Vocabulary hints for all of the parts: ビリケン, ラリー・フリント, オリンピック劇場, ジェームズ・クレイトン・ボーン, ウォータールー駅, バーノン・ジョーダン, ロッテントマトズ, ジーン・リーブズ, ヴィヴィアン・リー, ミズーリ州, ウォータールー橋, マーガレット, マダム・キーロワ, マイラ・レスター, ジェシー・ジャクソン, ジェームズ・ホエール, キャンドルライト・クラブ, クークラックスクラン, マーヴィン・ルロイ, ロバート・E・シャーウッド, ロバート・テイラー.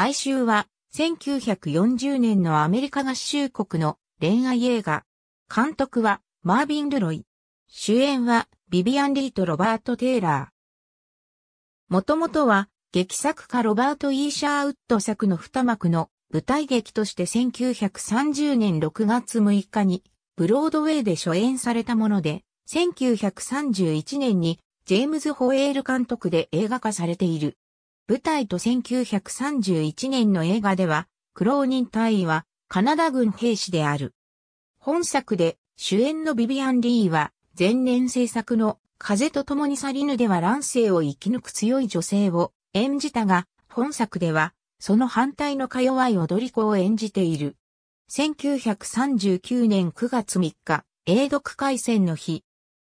哀愁は1940年のアメリカ合衆国の恋愛映画。監督はマーヴィン・ルロイ。主演はヴィヴィアン・リーとロバート・テイラー。もともとは劇作家ロバート・E・シャーウッド作の2幕の舞台劇として1930年6月6日にブロードウェイで初演されたもので、1931年にジェームズ・ホエール監督で映画化されている。舞台と1931年の映画では、苦労人隊員はカナダ軍兵士である。本作で主演のヴィヴィアン・リーは前年制作の風と共に去りぬでは乱世を生き抜く強い女性を演じたが、本作ではその反対のか弱い踊り子を演じている。1939年9月3日、英独海戦の日、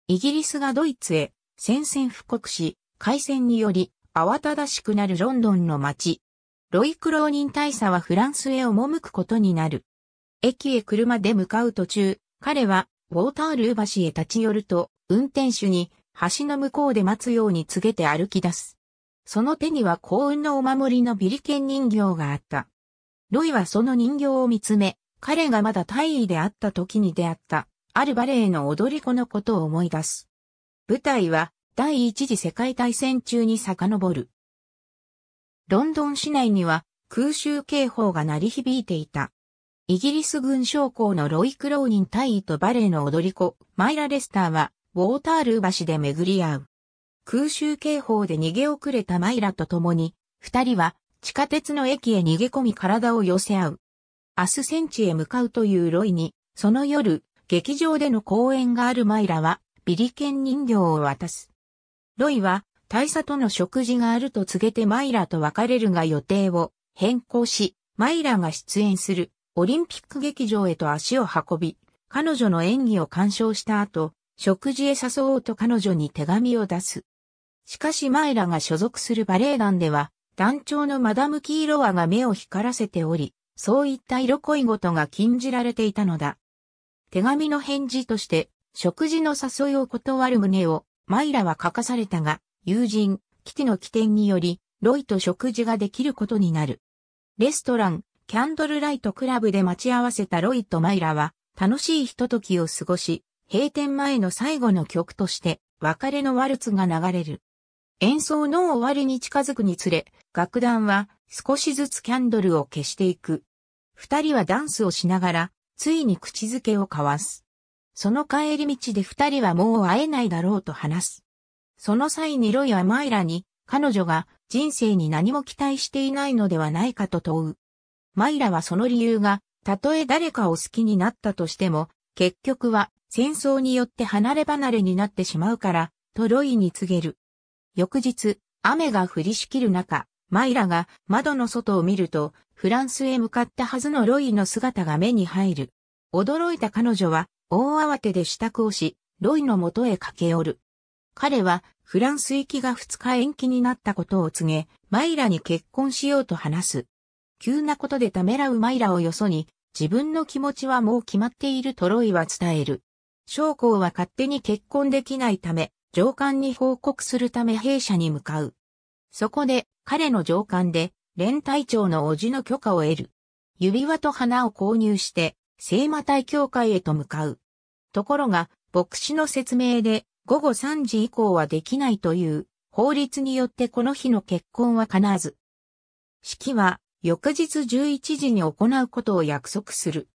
イギリスがドイツへ宣戦布告し、海戦により慌ただしくなるロンドンの街。ロイ苦労人大佐はフランスへ赴くことになる。駅へ車で向かう途中、彼はウォータールー橋へ立ち寄ると、運転手に橋の向こうで待つように告げて歩き出す。その手には幸運のお守りのビリケン人形があった。ロイはその人形を見つめ、彼がまだ大尉であった時に出会った、あるバレエの踊り子のことを思い出す。舞台は第一次世界大戦中に遡る。ロンドン市内には空襲警報が鳴り響いていた。イギリス軍将校のロイ苦労人大尉とバレエの踊り子、マイラ・レスターは、ウォータールー橋で巡り合う。空襲警報で逃げ遅れたマイラと共に、二人は地下鉄の駅へ逃げ込み体を寄せ合う。明日戦地へ向かうというロイに、その夜、劇場での公演があるマイラは、ビリケン人形を渡す。ロイは、大佐との食事があると告げてマイラと別れるが予定を変更し、マイラが出演する。オリンピック劇場へと足を運び、彼女の演技を鑑賞した後、食事へ誘おうと彼女に手紙を出す。しかしマイラが所属するバレエ団では、団長のマダム・キーロワが目を光らせており、そういった色恋事が禁じられていたのだ。手紙の返事として、食事の誘いを断る旨を、マイラは書かされたが、友人、キティの起点により、ロイと食事ができることになる。レストラン、キャンドルライトクラブで待ち合わせたロイとマイラは楽しいひとときを過ごし、閉店前の最後の曲として別れのワルツが流れる。演奏の終わりに近づくにつれ、楽団は少しずつキャンドルを消していく。二人はダンスをしながら、ついに口づけを交わす。その帰り道で二人はもう会えないだろうと話す。その際にロイはマイラに彼女が人生に何も期待していないのではないかと問う。マイラはその理由が、たとえ誰かを好きになったとしても、結局は戦争によって離れ離れになってしまうから、とロイに告げる。翌日、雨が降りしきる中、マイラが窓の外を見ると、フランスへ向かったはずのロイの姿が目に入る。驚いた彼女は、大慌てで支度をし、ロイの元へ駆け寄る。彼は、フランス行きが2日延期になったことを告げ、マイラに結婚しようと話す。急なことでためらうマイラをよそに、自分の気持ちはもう決まっているとロイは伝える。将校は勝手に結婚できないため、上官に報告するため兵舎に向かう。そこで、彼の上官で、連隊長の叔父の許可を得る。指輪と花を購入して、聖馬隊教会へと向かう。ところが、牧師の説明で、午後3時以降はできないという、法律によってこの日の結婚は叶わず。式は、翌日11時に行うことを約束する。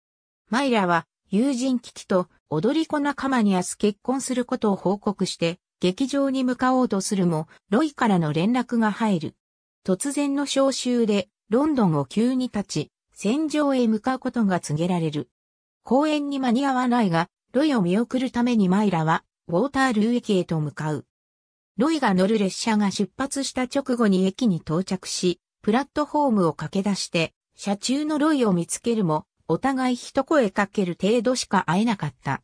マイラは友人キティと踊り子仲間に明日結婚することを報告して劇場に向かおうとするもロイからの連絡が入る。突然の召集でロンドンを急に立ち戦場へ向かうことが告げられる。公演に間に合わないがロイを見送るためにマイラはウォータールー駅へと向かう。ロイが乗る列車が出発した直後に駅に到着し、プラットフォームを駆け出して、車中のロイを見つけるも、お互い一声かける程度しか会えなかった。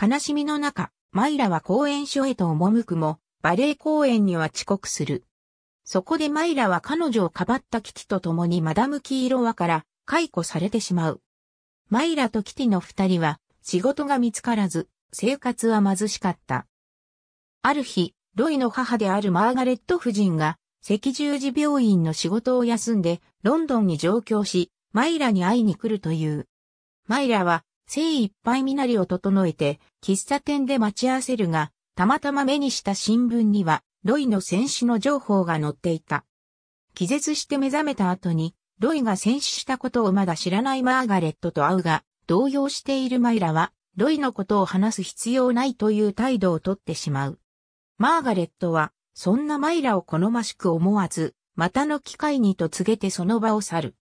悲しみの中、マイラは公演所へと赴くも、バレエ公演には遅刻する。そこでマイラは彼女をかばったキティと共にマダム・キーロワから解雇されてしまう。マイラとキティの二人は、仕事が見つからず、生活は貧しかった。ある日、ロイの母であるマーガレット夫人が、赤十字病院の仕事を休んで、ロンドンに上京し、マイラに会いに来るという。マイラは、精一杯身なりを整えて、喫茶店で待ち合わせるが、たまたま目にした新聞には、ロイの戦死の情報が載っていた。気絶して目覚めた後に、ロイが戦死したことをまだ知らないマーガレットと会うが、動揺しているマイラは、ロイのことを話す必要ないという態度をとってしまう。マーガレットは、そんなマイラを好ましく思わず、またの機会にと告げてその場を去る。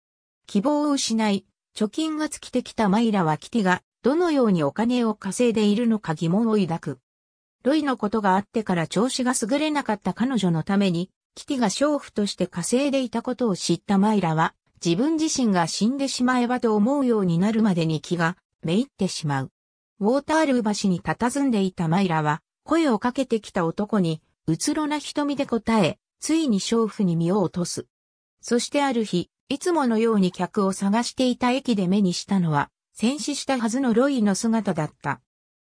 希望を失い、貯金が尽きてきたマイラはキティが、どのようにお金を稼いでいるのか疑問を抱く。ロイのことがあってから調子が優れなかった彼女のために、キティが娼婦として稼いでいたことを知ったマイラは、自分自身が死んでしまえばと思うようになるまでに気がめいってしまう。ウォータールー橋に佇んでいたマイラは、声をかけてきた男に、うつろな瞳で答え、ついに娼婦に身を落とす。そしてある日、いつものように客を探していた駅で目にしたのは、戦死したはずのロイの姿だった。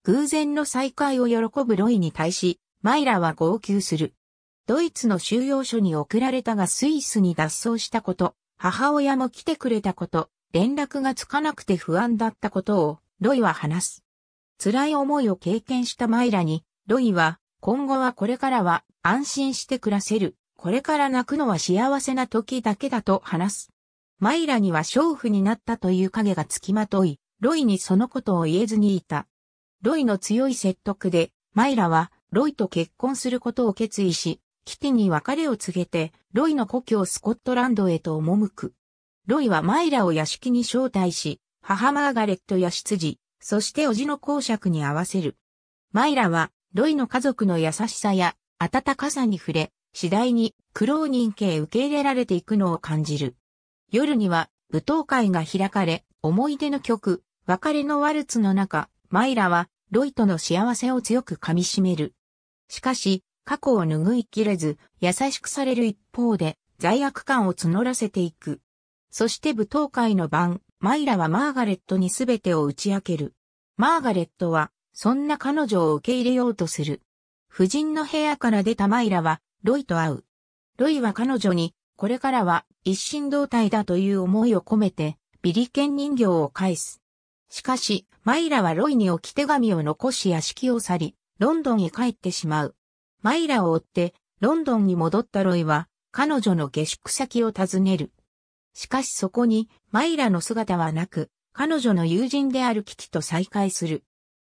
偶然の再会を喜ぶロイに対し、マイラは号泣する。ドイツの収容所に送られたがスイスに脱走したこと、母親も来てくれたこと、連絡がつかなくて不安だったことを、ロイは話す。辛い思いを経験したマイラに、ロイは、今後はこれからは安心して暮らせる。これから泣くのは幸せな時だけだと話す。マイラには娼婦になったという影がつきまとい、ロイにそのことを言えずにいた。ロイの強い説得で、マイラはロイと結婚することを決意し、キティに別れを告げて、ロイの故郷スコットランドへと赴く。ロイはマイラを屋敷に招待し、母マーガレットや執事、そして叔父の公爵に会わせる。マイラは、ロイの家族の優しさや温かさに触れ、次第に苦労人家へ受け入れられていくのを感じる。夜には舞踏会が開かれ、思い出の曲、別れのワルツの中、マイラはロイとの幸せを強く噛み締める。しかし、過去を拭いきれず、優しくされる一方で、罪悪感を募らせていく。そして舞踏会の晩、マイラはマーガレットに全てを打ち明ける。マーガレットは、そんな彼女を受け入れようとする。夫人の部屋から出たマイラは、ロイと会う。ロイは彼女に、これからは一心同体だという思いを込めて、ビリケン人形を返す。しかし、マイラはロイに置き手紙を残し屋敷を去り、ロンドンへ帰ってしまう。マイラを追って、ロンドンに戻ったロイは、彼女の下宿先を訪ねる。しかしそこに、マイラの姿はなく、彼女の友人であるキティと再会する。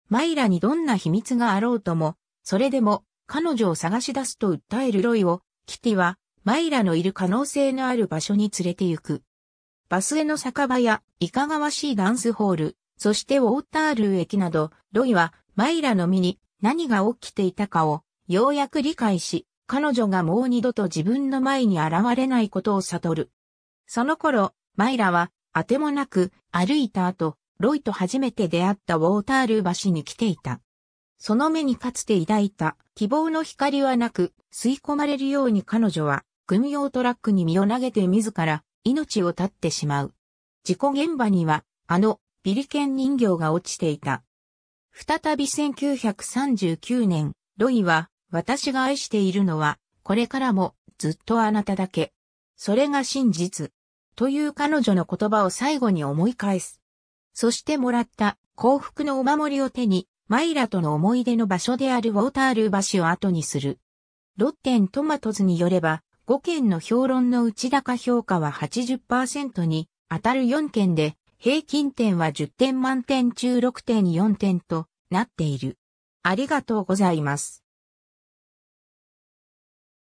マイラにどんな秘密があろうとも、それでも彼女を探し出すと訴えるロイを、キティはマイラのいる可能性のある場所に連れて行く。バスへの酒場やいかがわしいダンスホール、そしてウォータールー駅など、ロイはマイラの身に何が起きていたかをようやく理解し、彼女がもう二度と自分の前に現れないことを悟る。その頃、マイラはあてもなく歩いた後、ロイと初めて出会ったウォータールー橋に来ていた。その目にかつて抱いた希望の光はなく、吸い込まれるように彼女は軍用トラックに身を投げて自ら命を絶ってしまう。事故現場にはあのビリケン人形が落ちていた。再び1939年、ロイは私が愛しているのはこれからもずっとあなただけ。それが真実。という彼女の言葉を最後に思い返す。そしてもらった幸福のお守りを手に、マイラとの思い出の場所であるウォータールー橋を後にする。ロッテントマトズによれば、5件の評論のうち高評価は 80% に当たる4件で、平均点は10点満点中 6.4 点となっている。ありがとうございます。